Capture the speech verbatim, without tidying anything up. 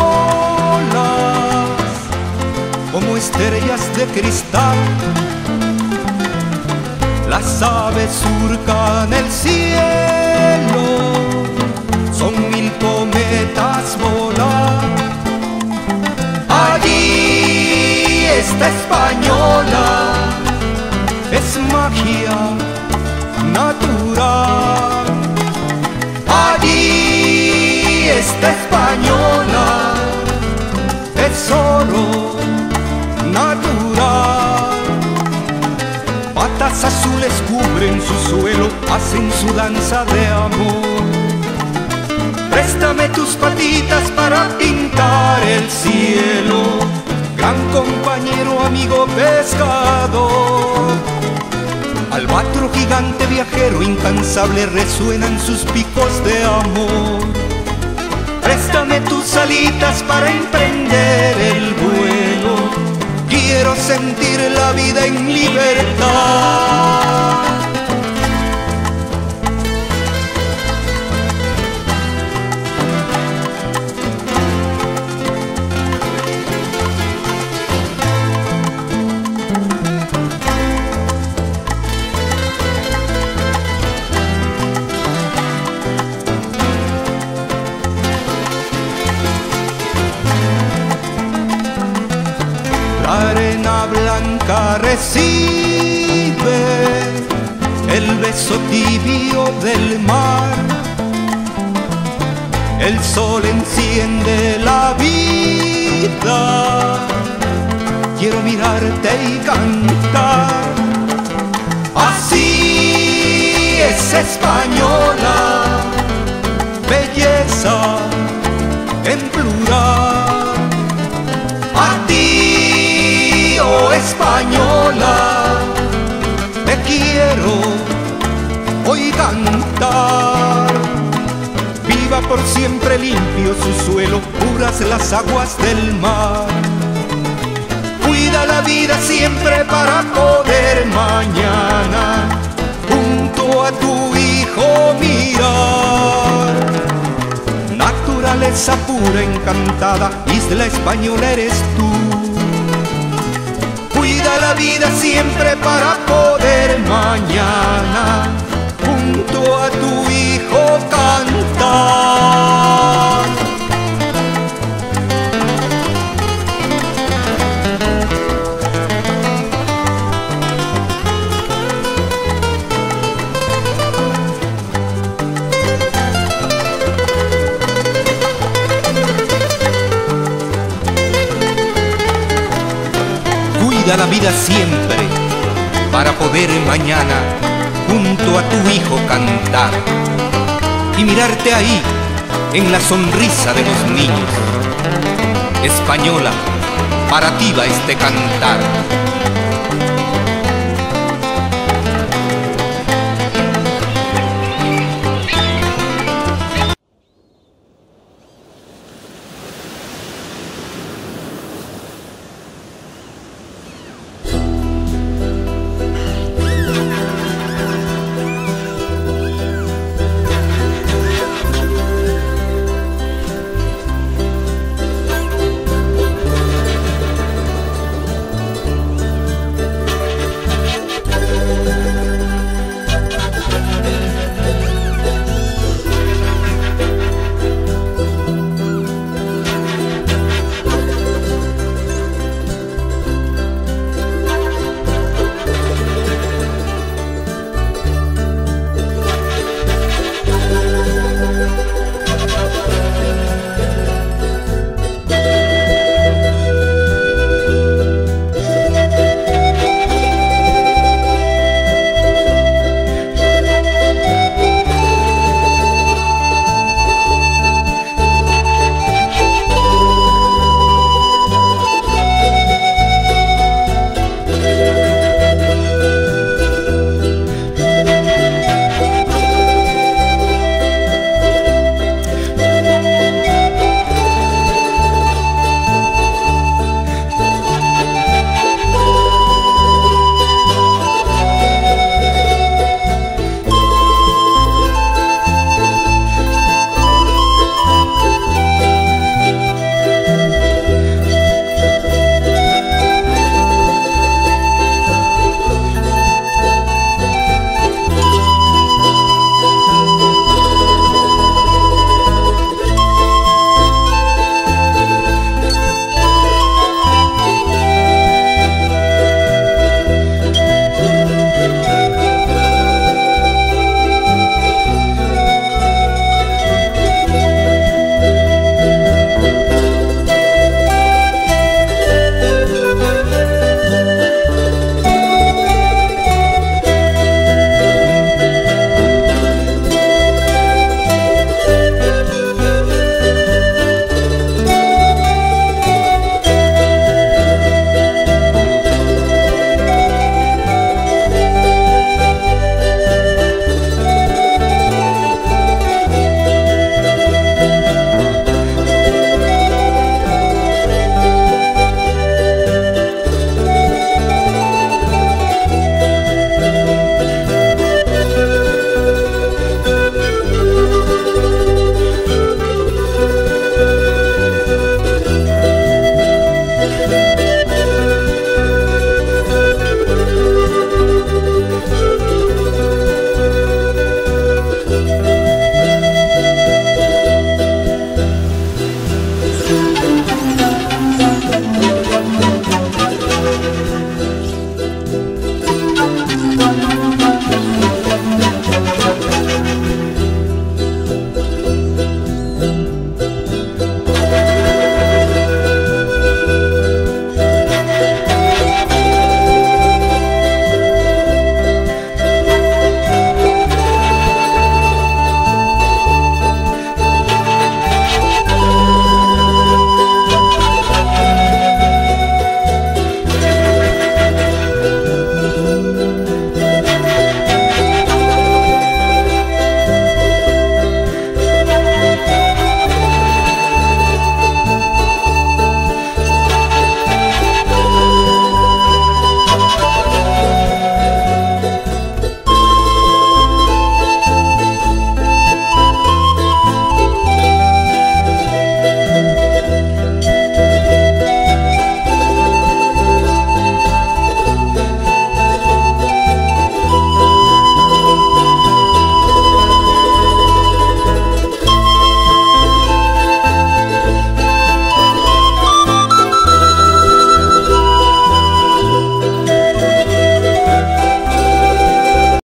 olas como estrellas de cristal. Las aves surcan el cielo, son mil cometas volar. Allí está Española, es magia natural. Allí está Española, es oro natural. Patas azules cubren su suelo, hacen su danza de amor. Préstame tus patitas para pintar el cielo, gran compañero, amigo pescador. Albatro gigante, viajero incansable, resuenan sus picos de amor. Préstame tus alitas para emprender el vuelo, quiero sentir la vida en libertad. La arena blanca recibe el beso tibio del mar. El sol enciende la vida, quiero mirarte y cantar. Así es Española, belleza en plural. Española, te quiero hoy cantar. Viva por siempre limpio su suelo, puras las aguas del mar. Cuida la vida siempre para poder mañana junto a tu hijo mirar. Naturaleza pura, encantada, isla española eres tú. Cuida la vida siempre para poder mañana junto a tu hijo cantar. Cuida la vida siempre para poder mañana junto a tu hijo cantar y mirarte ahí en la sonrisa de los niños. Española, para ti va este cantar.